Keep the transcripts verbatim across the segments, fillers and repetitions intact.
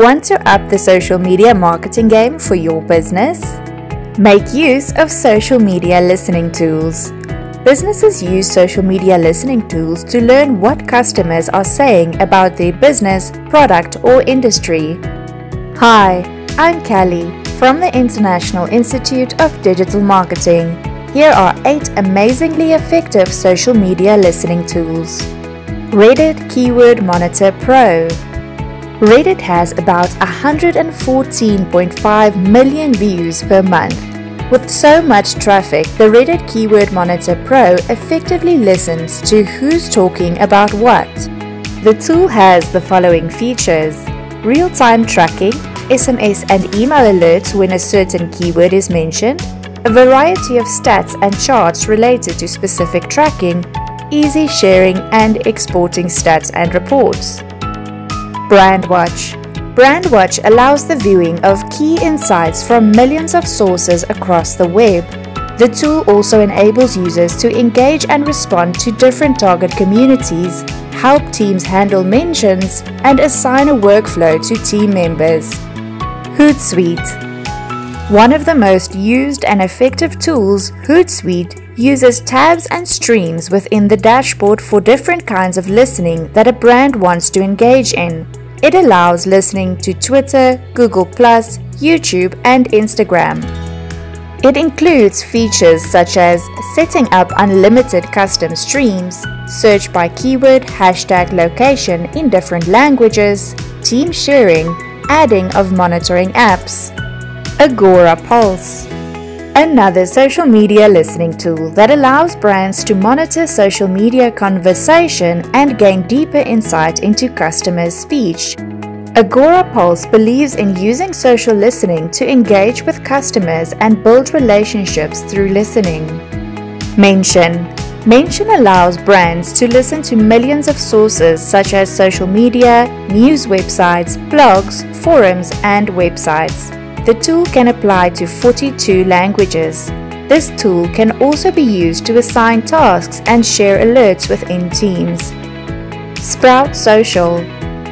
Want to up the social media marketing game for your business? Make use of social media listening tools. Businesses use social media listening tools to learn what customers are saying about their business, product, or industry. Hi, I'm Cally from the International Institute of Digital Marketing. Here are eight amazingly effective social media listening tools. Reddit Keyword Monitor Pro. Reddit has about one hundred fourteen point five million views per month. With so much traffic, the Reddit Keyword Monitor Pro effectively listens to who's talking about what. The tool has the following features: real-time tracking, S M S and email alerts when a certain keyword is mentioned, a variety of stats and charts related to specific tracking, easy sharing and exporting stats and reports. Brandwatch. Brandwatch allows the viewing of key insights from millions of sources across the web. The tool also enables users to engage and respond to different target communities, help teams handle mentions, and assign a workflow to team members. Hootsuite. One of the most used and effective tools, Hootsuite uses tabs and streams within the dashboard for different kinds of listening that a brand wants to engage in. It allows listening to Twitter, Google plus, YouTube, and Instagram. It includes features such as setting up unlimited custom streams, search by keyword, hashtag location in different languages, team sharing, adding of monitoring apps. Agorapulse. Another social media listening tool that allows brands to monitor social media conversation and gain deeper insight into customers' speech. Agorapulse believes in using social listening to engage with customers and build relationships through listening. Mention. Mention allows brands to listen to millions of sources such as social media, news websites, blogs, forums, and websites. The tool can apply to forty-two languages. This tool can also be used to assign tasks and share alerts within teams. Sprout Social,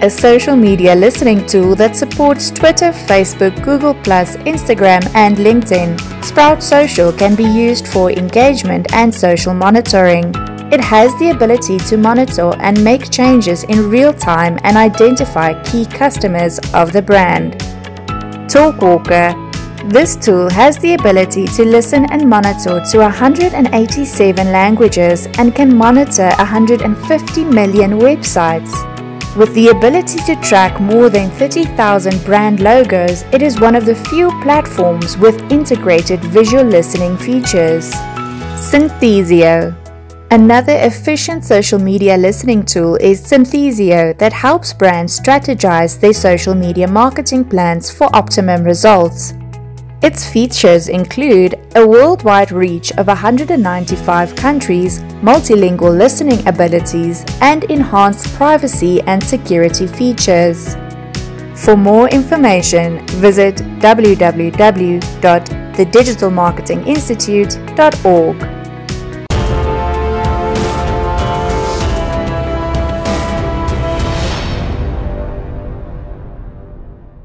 a social media listening tool that supports Twitter, Facebook, Google plus, Instagram, and LinkedIn. Sprout Social can be used for engagement and social monitoring. It has the ability to monitor and make changes in real time and identify key customers of the brand. Talkwalker. This tool has the ability to listen and monitor to one hundred eighty-seven languages and can monitor one hundred fifty million websites. With the ability to track more than thirty thousand brand logos, it is one of the few platforms with integrated visual listening features. Synthesio. Another efficient social media listening tool is Synthesio that helps brands strategize their social media marketing plans for optimum results. Its features include a worldwide reach of one hundred ninety-five countries, multilingual listening abilities, and enhanced privacy and security features. For more information, visit w w w dot the digital marketing institute dot org.